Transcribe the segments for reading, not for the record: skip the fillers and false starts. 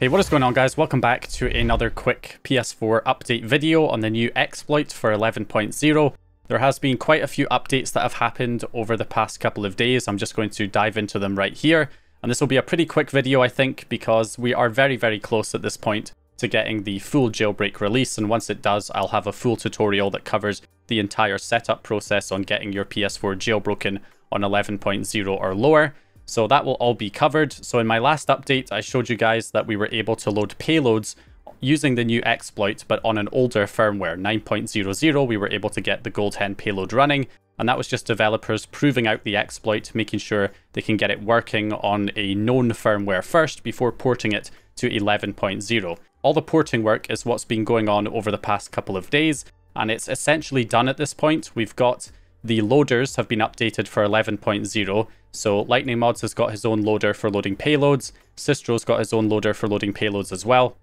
Hey, what is going on, guys? Welcome back to another quick PS4 update video on the new exploit for 11.0. There has been quite a few updates that have happened over the past couple of days. I'm just going to dive into them right here. And this will be a pretty quick video, I think, because we are very, very close at this point to getting the full jailbreak release. And once it does, I'll have a full tutorial that covers the entire setup process on getting your PS4 jailbroken on 11.0 or lower. So that will all be covered. So in my last update, I showed you guys that we were able to load payloads using the new exploit, but on an older firmware, 9.00, we were able to get the GoldHEN payload running. And that was just developers proving out the exploit, making sure they can get it working on a known firmware first before porting it to 11.0. All the porting work is what's been going on over the past couple of days, and it's essentially done at this point. We've got the loaders have been updated for 11.0. So Lightning Mods has got his own loader for loading payloads. Sistr0's got his own loader for loading payloads as well.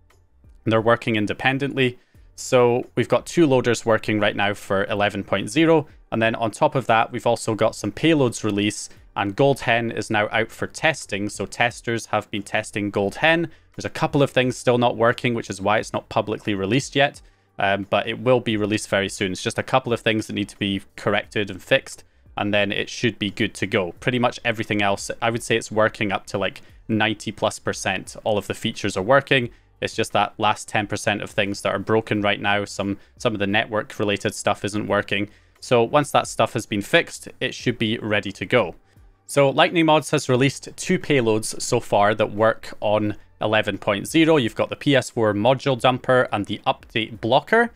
And they're working independently. So we've got two loaders working right now for 11.0. And then on top of that, we've also got some payloads release. And GoldHEN is now out for testing. So testers have been testing GoldHEN. There's a couple of things still not working, which is why it's not publicly released yet. But it will be released very soon. It's just a couple of things that need to be corrected and fixed, and then it should be good to go. Pretty much everything else, I would say it's working up to like 90+%. All of the features are working. It's just that last 10% of things that are broken right now. Some of the network related stuff isn't working. So once that stuff has been fixed, it should be ready to go. So Lightning Mods has released two payloads so far that work on 11.0. You've got the PS4 module dumper and the update blocker,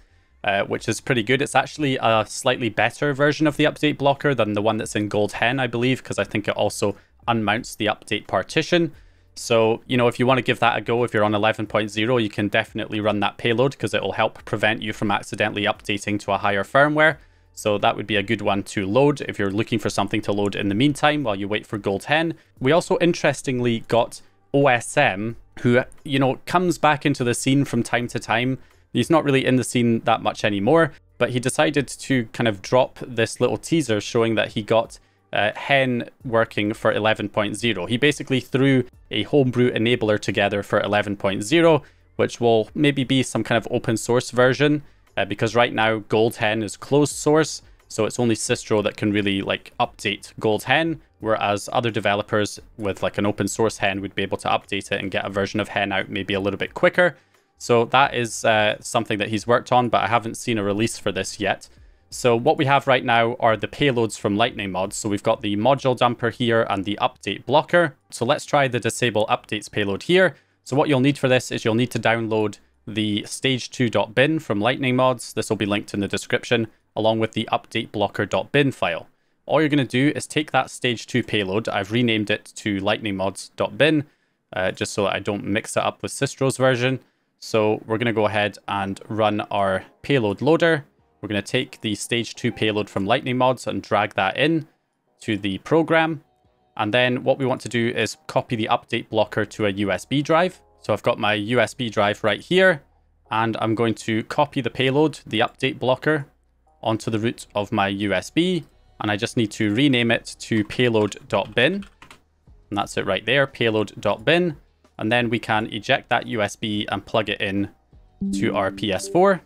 which is pretty good. It's actually a slightly better version of the update blocker than the one that's in GoldHEN, I believe, because I think it also unmounts the update partition. So, you know, if you want to give that a go, if you're on 11.0, you can definitely run that payload because it will help prevent you from accidentally updating to a higher firmware. So that would be a good one to load if you're looking for something to load in the meantime while you wait for GoldHEN. We also interestingly got OSM, who, you know, comes back into the scene from time to time. He's not really in the scene that much anymore, but he decided to kind of drop this little teaser showing that he got GoldHEN working for 11.0. He basically threw a homebrew enabler together for 11.0, which will maybe be some kind of open source version, because right now GoldHEN is closed source. So it's only Sistr0 that can really like update GoldHEN, whereas other developers with like an open source HEN would be able to update it and get a version of HEN out maybe a little bit quicker. So that is something that he's worked on, but I haven't seen a release for this yet. So what we have right now are the payloads from Lightning Mods. So we've got the module dumper here and the update blocker. So let's try the disable updates payload here. So what you'll need for this is you'll need to download the stage2.bin from Lightning Mods. This will be linked in the description, along with the update blocker.bin file. All you're going to do is take that stage 2 payload. I've renamed it to lightningmods.bin, just so that I don't mix it up with Sistr0's version. So we're going to go ahead and run our payload loader. We're going to take the stage 2 payload from Lightning Mods and drag that in to the program. And then what we want to do is copy the update blocker to a USB drive. So I've got my USB drive right here, and I'm going to copy the payload, the update blocker, onto the root of my USB, and I just need to rename it to payload.bin, and that's it right there, payload.bin, and then we can eject that USB and plug it in to our PS4.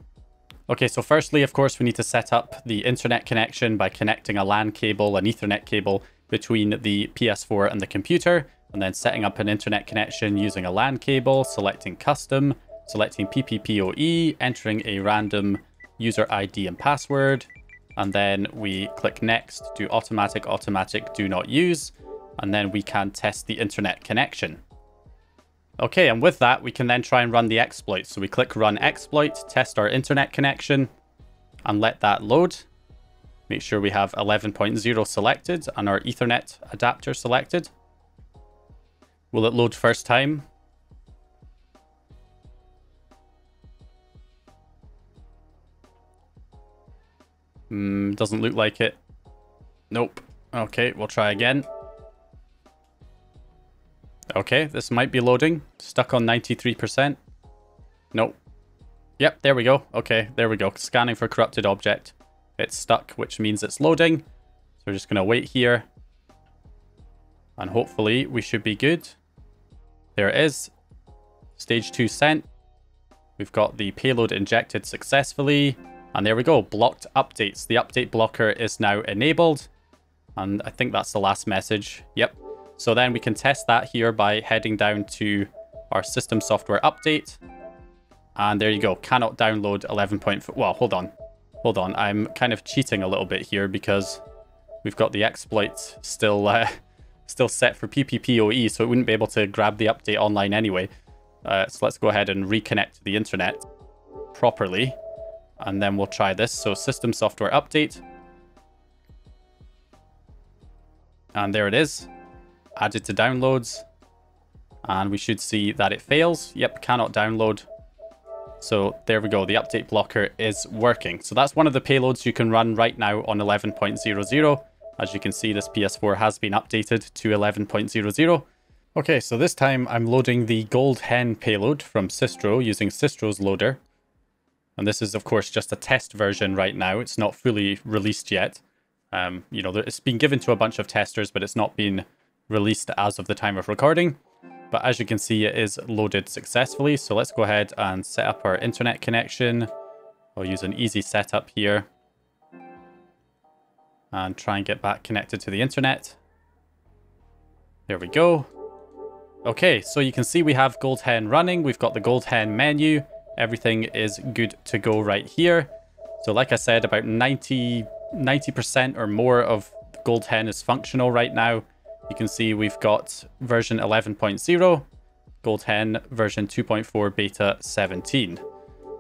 Okay, so firstly, of course, we need to set up the internet connection by connecting a LAN cable, an Ethernet cable, between the PS4 and the computer, and then setting up an internet connection using a LAN cable, selecting custom, selecting PPPoE, entering a random user ID and password, and then we click next, do automatic, do not use, and then we can test the internet connection. Okay, and with that, we can then try and run the exploit. So we click run exploit, test our internet connection, and let that load. Make sure we have 11.0 selected and our Ethernet adapter selected. Will it load first time? Doesn't look like it. Nope. Okay, we'll try again. Okay, this might be loading. Stuck on 93%. Nope. Yep, there we go. Okay, there we go. Scanning for corrupted object. It's stuck, which means it's loading. So we're just going to wait here. And hopefully we should be good. There it is. Stage 2 sent. We've got the payload injected successfully. And there we go, blocked updates. The update blocker is now enabled. And I think that's the last message. Yep. So then we can test that here by heading down to our system software update. And there you go, cannot download 11.4. Well, hold on. Hold on, I'm kind of cheating a little bit here because we've got the exploit still set for PPPoE, so it wouldn't be able to grab the update online anyway. So let's go ahead and reconnect to the internet properly, and then we'll try this. So system software update. And there it is, added to downloads. And we should see that it fails. Yep, cannot download. So there we go, the update blocker is working. So that's one of the payloads you can run right now on 11.00. As you can see, this PS4 has been updated to 11.00. Okay, so this time I'm loading the GoldHEN payload from Sistr0 using Sistr0's loader. And this is, of course, just a test version right now. It's not fully released yet. You know, it's been given to a bunch of testers, but it's not been released as of the time of recording. But as you can see, it is loaded successfully. So let's go ahead and set up our internet connection. I'll use an easy setup here and try and get back connected to the internet. There we go. Okay, so you can see we have GoldHEN running. We've got the GoldHEN menu. Everything is good to go right here. So like I said, about 90% or more of GoldHEN is functional right now. You can see we've got version 11.0, GoldHEN version 2.4 beta 17.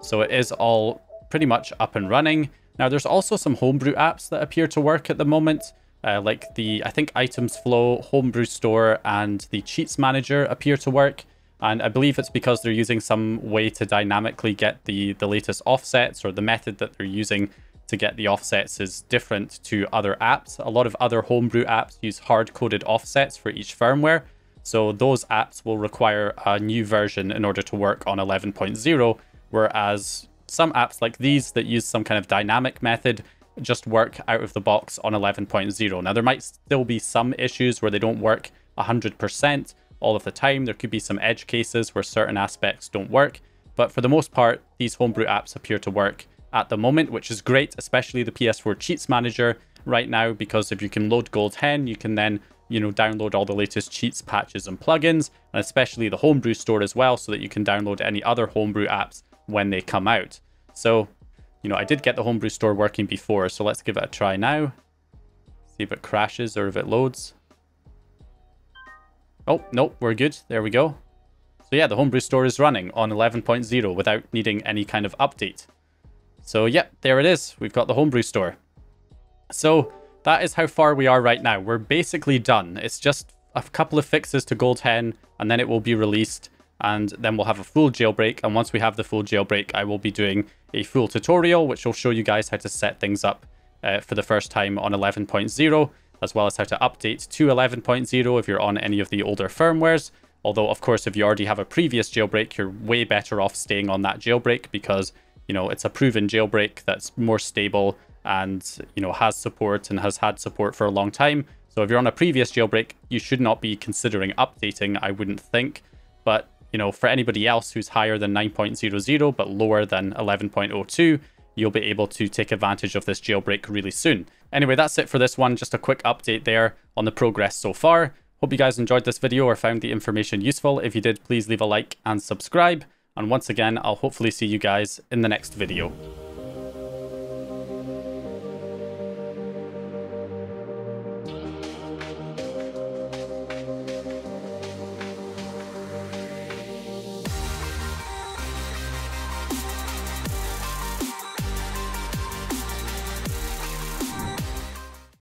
So it is all pretty much up and running. Now there's also some homebrew apps that appear to work at the moment, like the, I think, Items Flow, Homebrew Store and the Cheats Manager appear to work. And I believe it's because they're using some way to dynamically get the latest offsets, or the method that they're using to get the offsets is different to other apps. A lot of other homebrew apps use hard-coded offsets for each firmware. So those apps will require a new version in order to work on 11.0, whereas some apps like these that use some kind of dynamic method just work out of the box on 11.0. Now, there might still be some issues where they don't work 100% all of the time. There could be some edge cases where certain aspects don't work. But for the most part, these homebrew apps appear to work at the moment, which is great, especially the PS4 Cheats Manager right now, because if you can load GoldHEN, you can then, you know, download all the latest cheats, patches and plugins, and especially the homebrew store as well, so that you can download any other homebrew apps when they come out. So, you know, I did get the homebrew store working before, so let's give it a try now. See if it crashes or if it loads. Oh, nope, we're good. There we go. So yeah, the homebrew store is running on 11.0 without needing any kind of update. So yep, there it is. We've got the homebrew store. So that is how far we are right now. We're basically done. It's just a couple of fixes to GoldHEN, and then it will be released, and then we'll have a full jailbreak. And once we have the full jailbreak, I will be doing a full tutorial, which will show you guys how to set things up for the first time on 11.0, as well as how to update to 11.0 if you're on any of the older firmwares. Although, of course, if you already have a previous jailbreak, you're way better off staying on that jailbreak, because you know, it's a proven jailbreak that's more stable and, you know, has support and has had support for a long time. So if you're on a previous jailbreak, you should not be considering updating, I wouldn't think. But, you know, for anybody else who's higher than 9.00 but lower than 11.02, you'll be able to take advantage of this jailbreak really soon. Anyway, that's it for this one. Just a quick update there on the progress so far. Hope you guys enjoyed this video or found the information useful. If you did, please leave a like and subscribe. And once again, I'll hopefully see you guys in the next video.